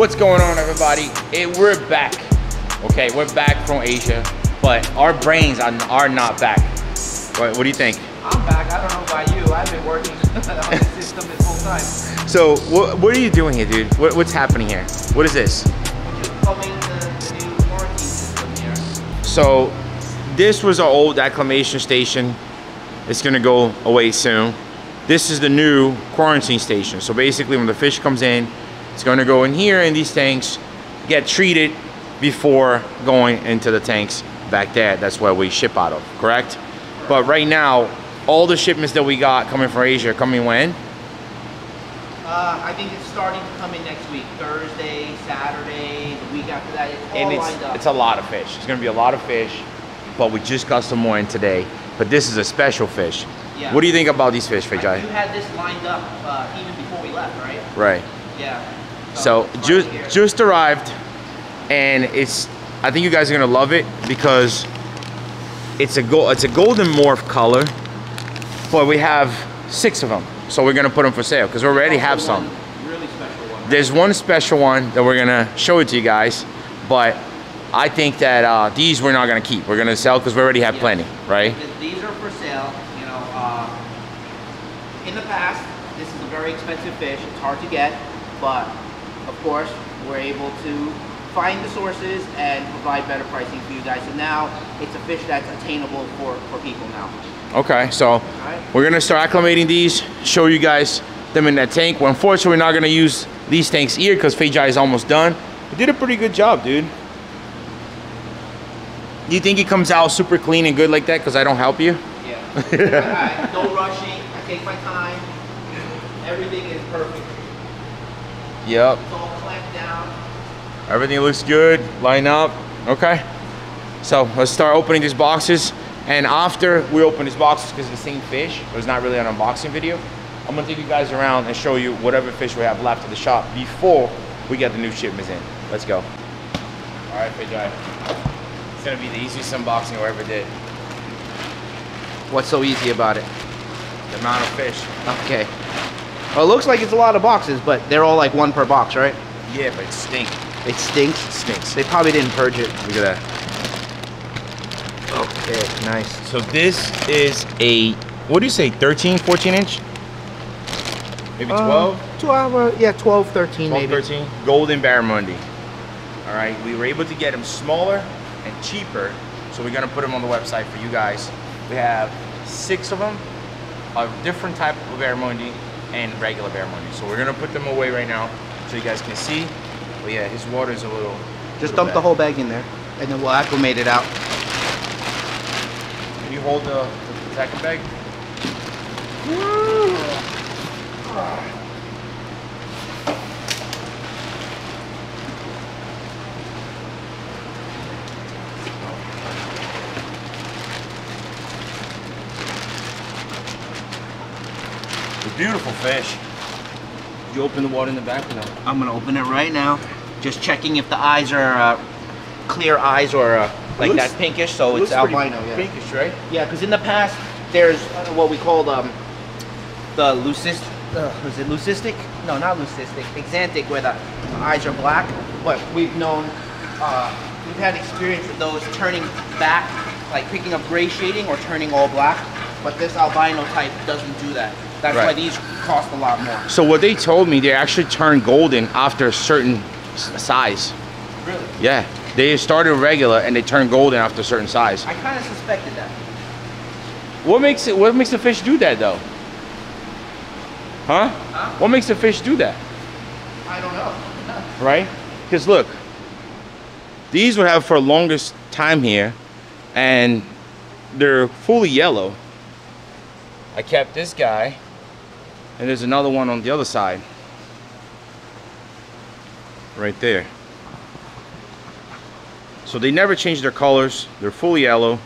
What's going on, everybody? We're back. Okay, we're back from Asia, but our brains are not back. What do you think? I'm back. I don't know about you. I've been working on this system this whole time. So what are you doing here, dude? What's happening here? What is this? We're just plumbing the new quarantine system here. So this was our old acclimation station. It's gonna go away soon. This is the new quarantine station. So basically when the fish comes in, it's gonna go in here and these tanks get treated before going into the tanks back there. That's where we ship out of, correct? But right now, all the shipments that we got coming from Asia, coming when? I think it's starting to come in next week. Thursday, Saturday, the week after that, it's all lined up. It's a lot of fish. It's gonna be a lot of fish, but we just got some more in today. But this is a special fish. Yeah. What do you think about these fish, Vijay? You had this lined up even before we left, right? Right. Yeah. So just arrived, and it's, I think you guys are gonna love it because it's a golden morph color, but we have 6 of them. So we're gonna put them for sale because we already have some. Really special one. There's one special one that we're gonna show it to you guys, but I think that these we're not gonna keep. We're gonna sell because we already have plenty, right? These are for sale. You know, in the past, this is a very expensive fish. It's hard to get, but of course, we're able to find the sources and provide better pricing for you guys. So now it's a fish that's attainable for people now. Okay, so we're gonna start acclimating these, show you guys them in that tank. Well, unfortunately, we're not gonna use these tanks here because Feijai is almost done. We did a pretty good job, dude. Do you think it comes out super clean and good like that because I don't help you? Yeah. All right. No rushing. I take my time. Everything is perfect. Yep. It's all clamped down. Everything looks good, line up, okay? So let's start opening these boxes. And after we open these boxes, because it's the same fish, there's not really an unboxing video, I'm gonna take you guys around and show you whatever fish we have left at the shop before we get the new shipments in. Let's go. All right, Vijay. It's gonna be the easiest unboxing I ever did. What's so easy about it? The amount of fish. Okay. Well, it looks like it's a lot of boxes, but they're all like one per box, right? Yeah, but it stinks. It stinks? It stinks. They probably didn't purge it. Look at that. Okay, nice. So this is a, what do you say, 13, 14 inch? Maybe 12? 12, yeah, 12, 13 maybe. 12, 13. Golden Barramundi. All right, we were able to get them smaller and cheaper, so we're gonna put them on the website for you guys. We have 6 of them, a different type of Barramundi and regular Barramundi. So we're gonna put them away right now so you guys can see. But yeah, his water's a little... Just dump the whole bag in there, and then we'll acclimate it out. Can you hold the second bag? Woo! They're beautiful fish. You open the water in the back now. I'm gonna open it right now. Just checking if the eyes are clear eyes or like that pinkish. So it's albino. Yeah. Pinkish, right? Yeah, because in the past there's what we call the leucistic. Is it leucistic? No, not leucistic. Exantic, where the eyes are black. But we've known, we've had experience with those turning back, like picking up gray shading or turning all black. But this albino type doesn't do that. That's right. Why these cost a lot more. So what they told me, they actually turn golden after a certain size. Really? Yeah. They started regular and they turn golden after a certain size. I kind of suspected that. What makes the fish do that though? Huh? What makes the fish do that? I don't know. Right? Because look, these would have for the longest time here and they're fully yellow. I kept this guy. And there's another one on the other side. Right there. So they never change their colors. They're fully yellow.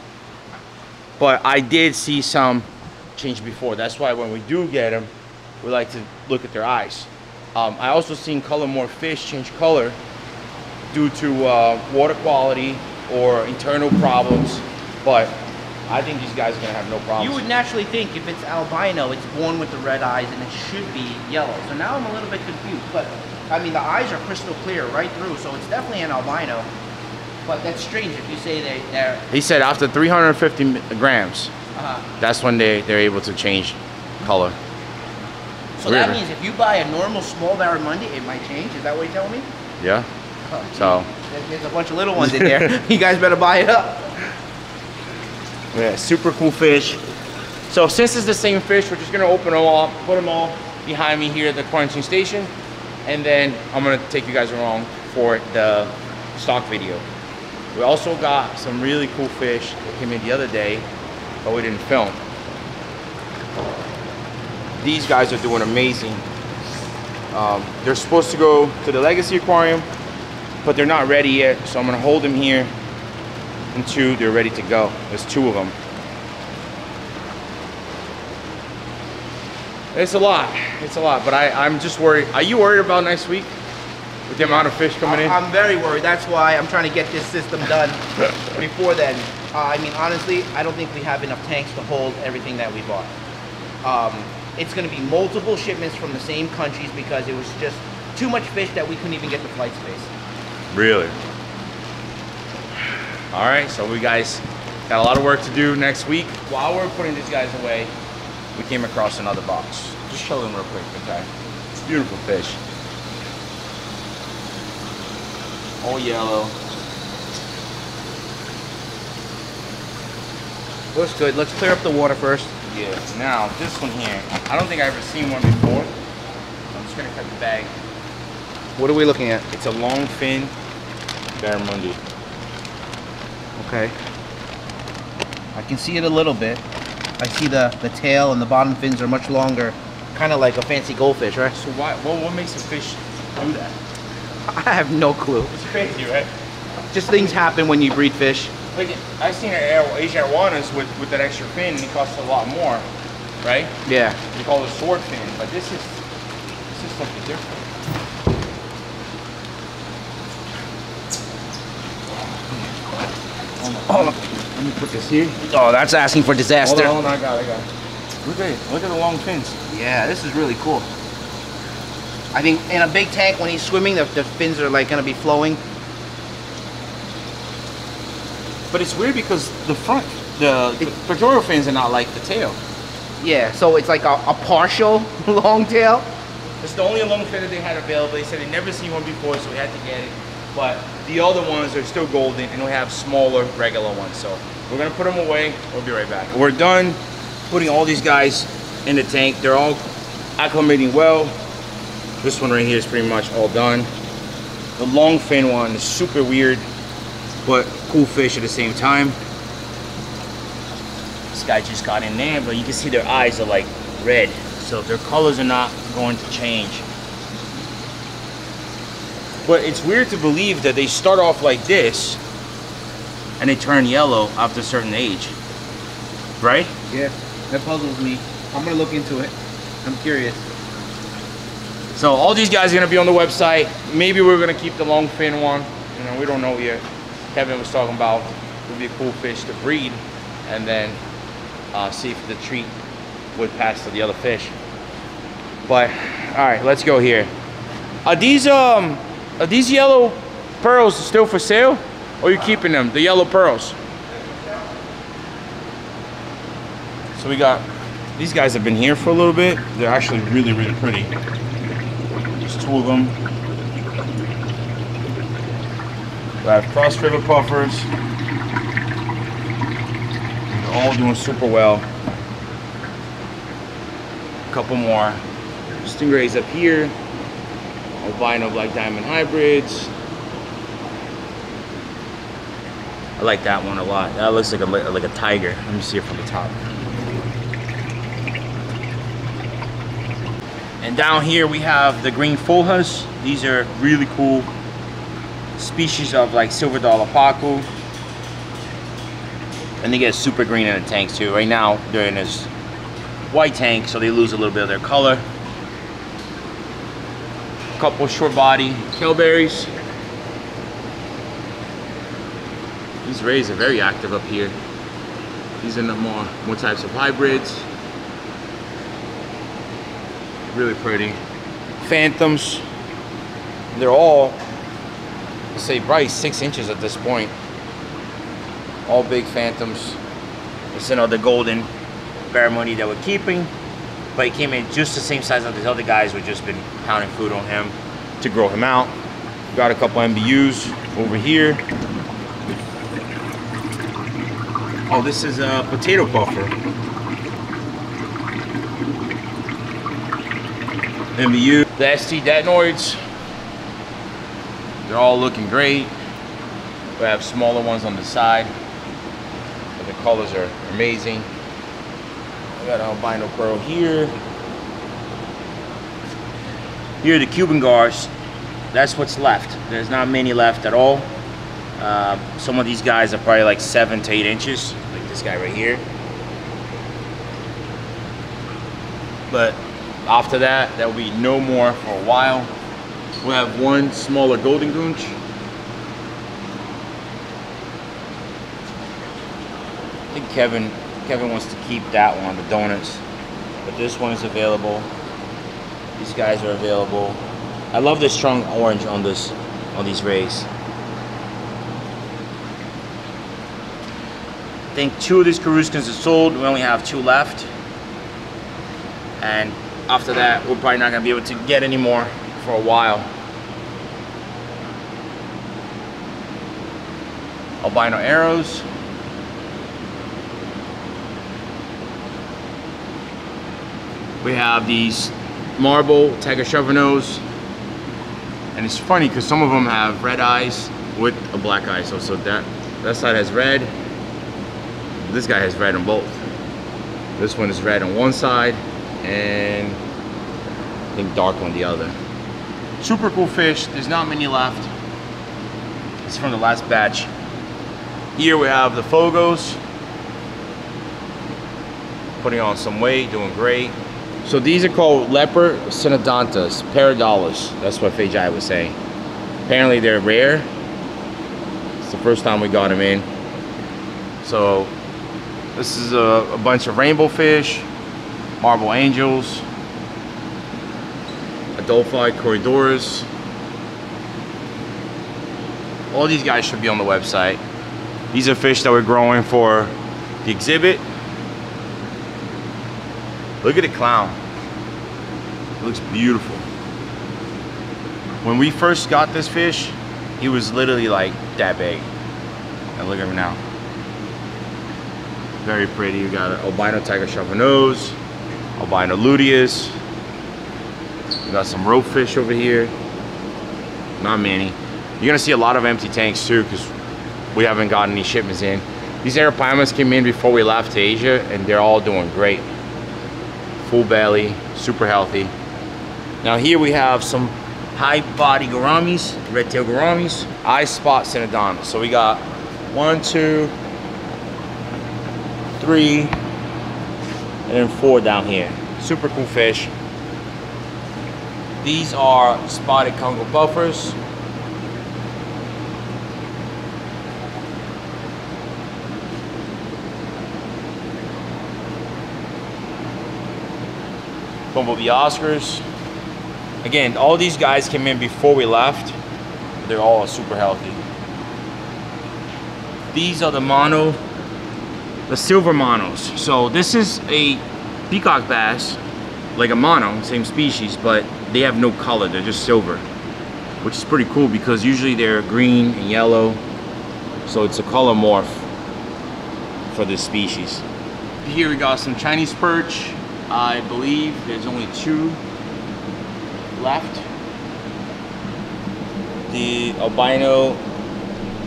But I did see some change before. That's why when we do get them, we like to look at their eyes. I also seen more fish change color due to water quality or internal problems. But I think these guys are going to have no problems. You would naturally think if it's albino, it's born with the red eyes and it should be yellow. So now I'm a little bit confused, but I mean, the eyes are crystal clear right through, so it's definitely an albino. But that's strange if you say they're... He said after 350 grams, that's when they're able to change color. So that means if you buy a normal small barramundi, it might change? Is that what you're telling me? Yeah. Oh, so there's a bunch of little ones in there. You guys better buy it up. Yeah, super cool fish. So since it's the same fish, we're just going to open them all, put them all behind me here at the quarantine station. And then I'm going to take you guys along for the stock video. We also got some really cool fish that came in the other day, but we didn't film. These guys are doing amazing. They're supposed to go to the Legacy Aquarium, but they're not ready yet. So I'm gonna hold them here until they're ready to go. There's two of them. It's a lot, but I'm just worried. Are you worried about next week? With the amount of fish coming in? I'm very worried. That's why I'm trying to get this system done before then. I mean, honestly, I don't think we have enough tanks to hold everything that we bought. It's going to be multiple shipments from the same countries because it was just too much fish that we couldn't even get the flight space. Really? All right, so we guys got a lot of work to do next week. While we're putting these guys away, we came across another box. Just show them real quick, okay? It's a beautiful fish. All yellow. Looks good. Let's clear up the water first. Yeah. Now, this one here. I don't think I've ever seen one before. I'm just going to cut the bag. What are we looking at? It's a long fin barramundi. Okay. I can see it a little bit. I see the tail and the bottom fins are much longer. Kind of like a fancy goldfish, right? So why, what makes a fish do that? I have no clue. It's crazy, right? Just things happen when you breed fish. Like, I've seen Asian arowanas with that extra fin, and it costs a lot more, right? Yeah. They call it sword fin, but this is something different. Hold on. Let me put this here. Oh, that's asking for disaster. Hold on, I got it. Look at the long fins. Yeah, this is really cool. I think in a big tank when he's swimming, the fins are like gonna be flowing. But it's weird because the front, the pectoral fins are not like the tail. Yeah, so it's like a partial long tail. It's the only long fin that they had available. They said they never seen one before, so we had to get it. But the other ones are still golden, and we have smaller regular ones. So we're gonna put them away. We'll be right back. We're done putting all these guys in the tank. They're all acclimating well. This one right here is pretty much all done. The long fin one is super weird, but cool fish at the same time. This guy just got in there, but you can see their eyes are like red. So their colors are not going to change. But it's weird to believe that they start off like this and they turn yellow after a certain age, right? Yeah, that puzzles me. I'm gonna look into it. I'm curious. So all these guys are gonna be on the website. Maybe we're gonna keep the long fin one. You know, we don't know yet. Kevin was talking about it would be a cool fish to breed and then see if the treat would pass to the other fish. But all right, let's go here. Are these yellow pearls still for sale? Or are you keeping them? The yellow pearls. So we got these guys have been here for a little bit. They're actually really, really pretty. Two of them. We have cross river puffers. They're all doing super well. A couple more. Stingrays up here. Albino black diamond hybrids. I like that one a lot. That looks like a tiger. Let me see it from the top. And down here we have the green fulhas. These are really cool species of like silver dollar pacu. And they get super green in the tanks too. Right now they're in this white tank, so they lose a little bit of their color. A couple short body kelberries. These rays are very active up here. These are the more types of hybrids. Really pretty. Phantoms. They're all, let's say, probably 6 inches at this point. All big phantoms. It's another golden barramundi that we're keeping, but he came in just the same size as these other guys. We've just been pounding food on him to grow him out. We've got a couple MBUs over here. Oh, this is a potato buffer. MBU. The ST Detenoids. They're all looking great. We have smaller ones on the side, but the colors are amazing. We got albino pearl here. Here are the Cuban gars. That's what's left. There's not many left at all. Some of these guys are probably like 7 to 8 inches, like this guy right here. But after that, there will be no more for a while. We'll have one smaller golden goonch. I think Kevin wants to keep that one, the donuts, but this one is available. These guys are available. I love the strong orange on this, on these rays. I think 2 of these Caruskans are sold. We only have 2 left, and after that, we're probably not gonna be able to get any more for a while. Albino Arrows. We have these marble tiger shovelnose, and it's funny because some of them have red eyes with a black eye. So that side has red. This guy has red on both. This one is red on one side and I think dark on the other. Super cool fish. There's not many left. It's from the last batch. Here we have the Fogos, putting on some weight, doing great. So these are called leopard Synodontis, paradolas. That's what Fajai was saying. Apparently they're rare. It's the first time we got them in. So this is a bunch of rainbow fish, marble angels, adolphi corridors. All these guys should be on the website. These are fish that we're growing for the exhibit. Look at the clown. It looks beautiful. When we first got this fish, he was literally like that big. And look at him now. Very pretty. You got an albino tiger shovelnose, albino luteus. You got some rope fish over here. Not many. You're gonna see a lot of empty tanks too, because we haven't gotten any shipments in. These arapamas came in before we left to Asia, and they're all doing great. Full belly, super healthy. Now here we have some high body gouramis, red tail gouramis, eye spot synodontis. So we got 1, 2, 3, and then 4 down here. Super cool fish. These are spotted Congo buffers. Bumblebee Oscars. Again, all these guys came in before we left. They're all super healthy. These are the mono, the silver monos. So this is a peacock bass, like a mono, same species, but they have no color, they're just silver, which is pretty cool because usually they're green and yellow. So it's a color morph for this species. Here we got some Chinese perch. I believe there's only 2 left. The albino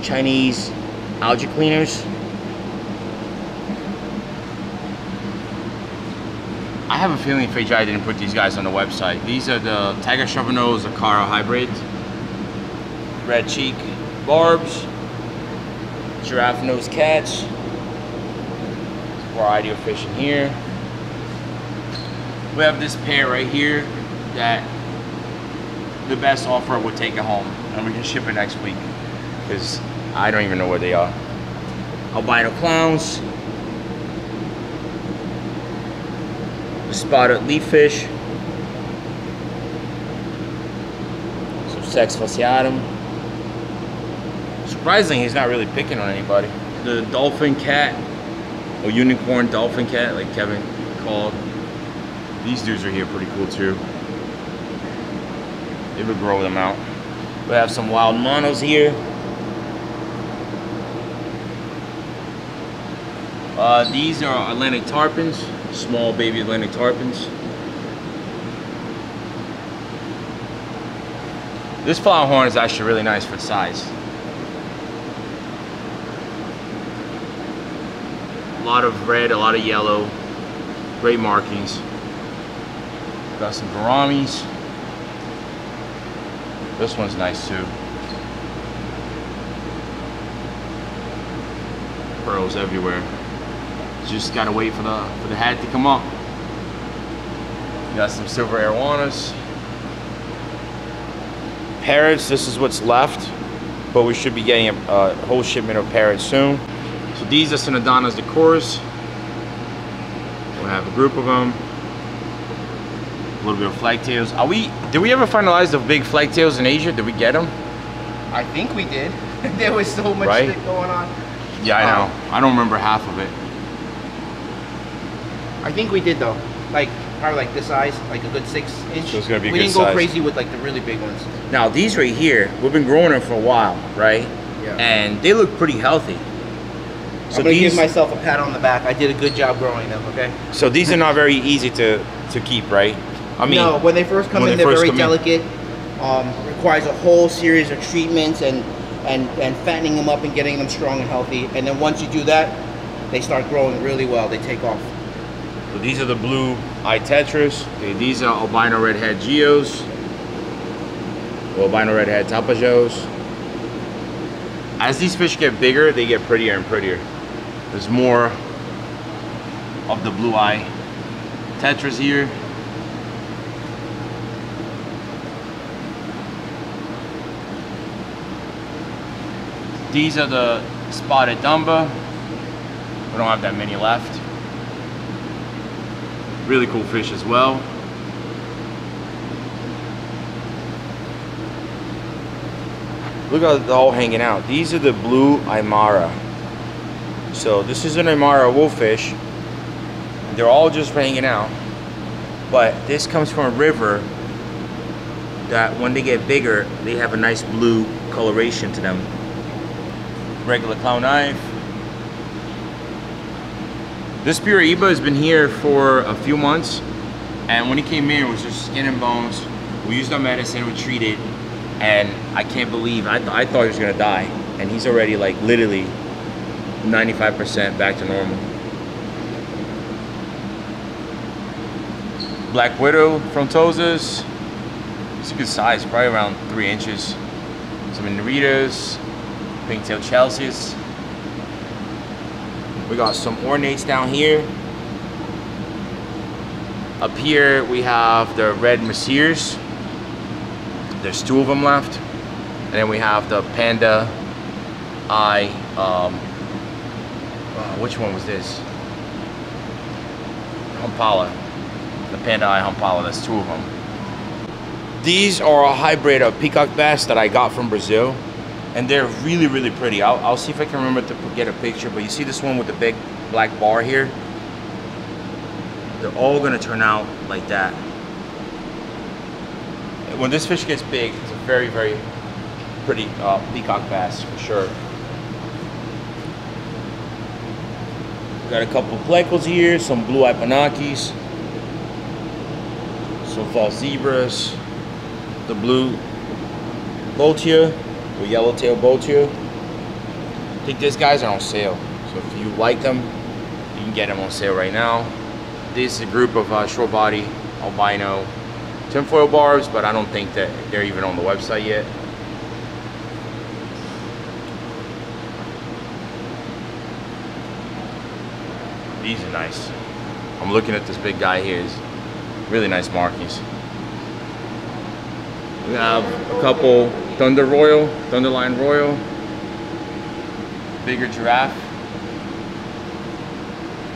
Chinese algae cleaners. I have a feeling Fajai didn't put these guys on the website. These are the tiger shovelnose Akara hybrid, red cheek barbs, giraffe nose cats, variety of fish in here. We have this pair right here that the best offer will take it home and we can ship it next week because I don't even know where they are. Albino clowns, spotted leaf fish, so Sex fasciatum. Surprisingly, he's not really picking on anybody. The dolphin cat, or unicorn dolphin cat, like Kevin called. These dudes are here pretty cool too. They would grow them out. We have some wild monos here. These are Atlantic tarpons, small baby Atlantic tarpons. This flower horn is actually really nice for size. A lot of red, a lot of yellow, great markings. Got some gouramis. This one's nice too. Pearls everywhere. Just gotta wait for the hat to come up. Got some silver arowanas. Parrots, this is what's left, but we should be getting a whole shipment of parrots soon. So these are Synodontis decorus. We'll have a group of them. A little bit of flagtails. Did we ever finalize the big flagtails in Asia? Did we get them? I think we did. There was so much shit going on. Yeah, I know. I don't remember half of it. I think we did though, like probably like this size, like a good 6 inch. So it's gonna be we didn't go crazy with like the really big ones. Now these right here, we've been growing them for a while, right? Yeah. And they look pretty healthy. So I'm gonna give myself a pat on the back. I did a good job growing them. Okay. So these are not very easy to keep, right? I mean, no. When they first come in, they're very delicate. Requires a whole series of treatments and fattening them up and getting them strong and healthy. And then once you do that, they start growing really well. They take off. So these are the blue eye tetras. Okay, these are albino redhead geos, or albino redhead tapajos. As these fish get bigger, they get prettier and prettier. There's more of the blue eye tetras here. These are the spotted dumba. We don't have that many left. Really cool fish as well. Look how they're all hanging out. These are the blue aimara. So this is an aimara wolffish. They're all just hanging out. But this comes from a river that when they get bigger, they have a nice blue coloration to them. Regular clown knife. This Puraiba has been here for a few months, and when he came in, it was just skin and bones. We used our medicine, we treated, and I can't believe, I thought he was gonna die, and he's already like literally 95% back to normal. Black Widow frontosus, it's a good size, probably around 3 inches. Some Neritas, Pink-tailed Chelseas. We got some ornates down here. Up here we have the red messiers. There's 2 of them left. And then we have the panda eye. Which one was this? Humpala. The panda eye humpala. That's 2 of them. These are a hybrid of peacock bass that I got from Brazil. And they're really, really pretty. I'll see if I can remember to get a picture, but you see this one with the big black bar here? They're all gonna turn out like that. When this fish gets big, it's a very, very pretty peacock bass for sure. Got a couple of plecos here, some blue-eyed panakis, some false zebras, the blue botia, or yellowtail botia. I think these guys are on sale. So if you like them, you can get them on sale right now. This is a group of short body albino tinfoil barbs, but I don't think that they're even on the website yet. These are nice. I'm looking at this big guy here. He's really nice markings. We have a couple Thunderline Royal, bigger giraffe.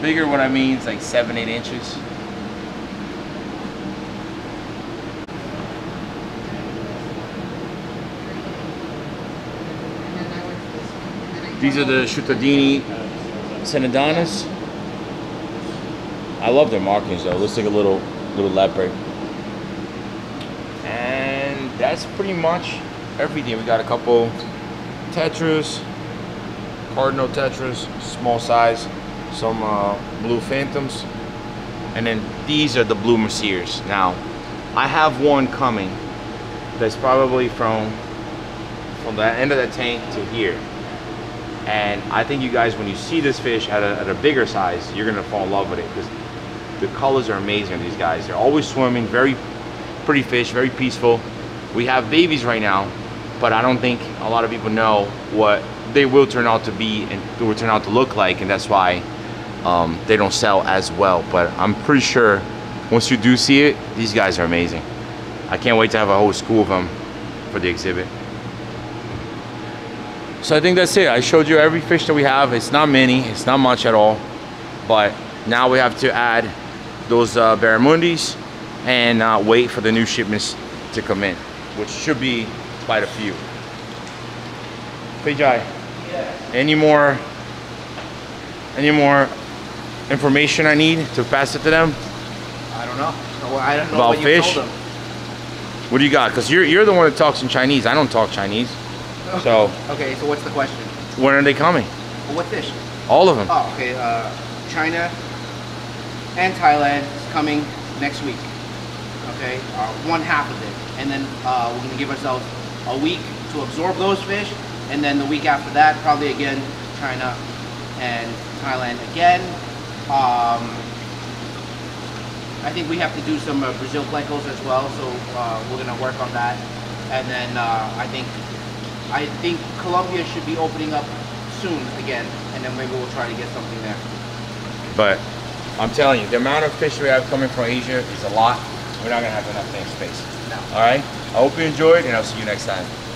Bigger, what I mean is like 7-8 inches. These are the Schutadini Synodontis. I love their markings though. It looks like a little leopard. And that's pretty much everything. We got a couple tetras, cardinal tetras, small size, some blue phantoms, and then these are the blue merciers. Now, I have one coming that's probably from the end of the tank to here. And I think you guys, when you see this fish at a bigger size, you're gonna fall in love with it because the colors are amazing on these guys. They're always swimming, very pretty fish, very peaceful. We have babies right now, but I don't think a lot of people know what they will turn out to be and will turn out to look like, and that's why they don't sell as well. But I'm pretty sure once you do see it, these guys are amazing. I can't wait to have a whole school of them for the exhibit. So I think that's it. I showed you every fish that we have. It's not many, it's not much at all, but now we have to add those Barramundis and wait for the new shipments to come in, which should be quite a few. Pijai, yes. Any more information I need to pass it to them? I don't know. Well, I don't know about what fish. You told them. What do you got? Because you're the one that talks in Chinese. I don't talk Chinese. So okay, so what's the question? When are they coming? What fish? All of them. Oh, okay. China and Thailand is coming next week. Okay, one half of it, and then we're gonna give ourselves a week to absorb those fish, and then the week after that, probably again China and Thailand again. I think we have to do some Brazil plecos as well, so we're gonna work on that, and then I think Colombia should be opening up soon again, and then maybe we'll try to get something there. But I'm telling you, the amount of fish we have coming from Asia is a lot. We're not going to have enough tank space. No. All right? I hope you enjoyed, and I'll see you next time.